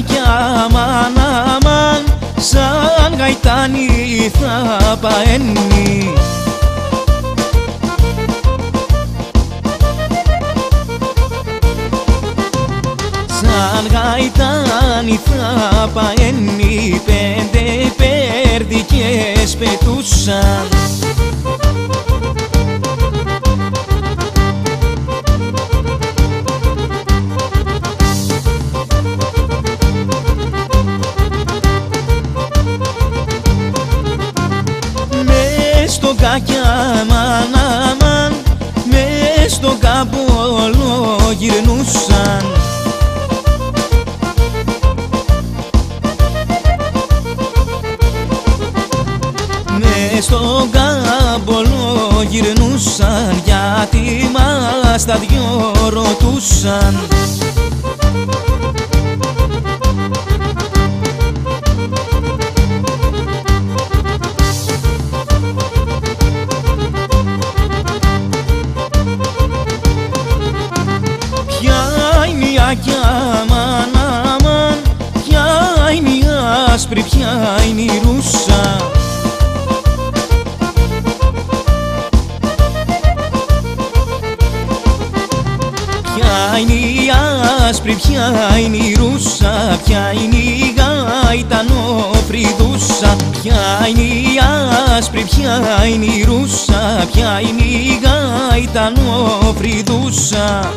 κι αμάν, αμάν, σαν γαϊτάνι θα παένει. Σαν γαϊτάνι θα παένει, πέντε περδικές πετούσαν. Μες στον κάκια, αμάν, αμάν, μες στον κάμπο γυρνούσαν. Μες στον κάμπο γυρνούσαν, γιατί μας τα δυο ρωτούσαν. Αμάν, αμάν, ποια είναι η άσπρη, ποια είναι η ρούσα. Ποια είναι η άσπρη, ποια είναι η ρούσα, ποια είναι η γαϊτανοπριδούσα. Ποια είναι η άσπρη, ποια είναι η ρούσα, ποια είναι η γαϊτανοπριδούσα.